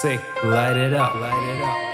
sick, light it up.